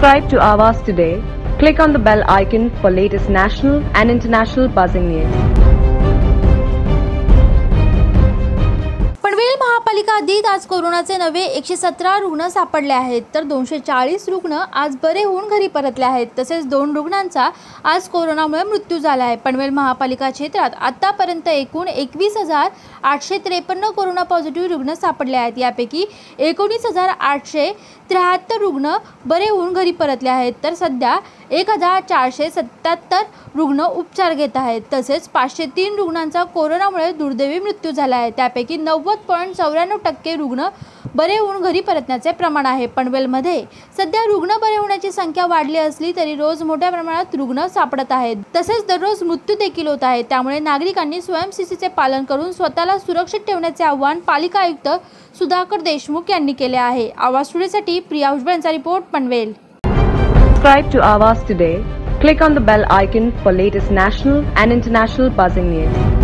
Subscribe to Awaaz Today. Click on the bell icon for latest national and international buzzing news. Panvel महापालिका हद्दीत आज कोरोनाचे नवे 117 रुग्ण सापडले आहेत, तर 240 रुग्ण आज बरे होऊन घरी परतले आहेत. तसेच 2 रुग्णांचा आज कोरोनामुळे मृत्यू झाला आहे. पनवेल महापालिका क्षेत्रात आतापर्यंत एकूण 21,853 कोरोना पॉझिटिव्ह रुग्ण सापडले आहेत. यापैकी 19,873 रुग्ण बरे होऊन घरी परतले आहेत, तर सध्या 1,477 रुग्ण उपचार घेत आहेत. तसेच 503 रुग्णांचा कोरोनामुळे दुर्दैवी मृत्यू झाला आहे. त्यापैकी 90.94% रुग्ण बरे होऊन घरी परतण्याचे प्रमाण आहे. पनवेलमध्ये सध्या रुग्ण बरे होण्याची संख्या वाढली असली तरी रोज मोठ्या प्रमाणात रुग्ण सापडत आहेत. तसेच दररोज मृत्यू देखील होत आहे. त्यामुळे नागरिकांनी स्वयंशिस्तीचे पालन करून स्वतःला सुरक्षित ठेवण्याचे आवाहन पालिका आयुक्त सुधाकर देशमुख यांनी केले आहे. आवाज टुडेसाठी प्रियाऊश बंसा report, Panvel. Subscribe to Awaaz Today. Click on the bell icon for latest national and international buzzing news.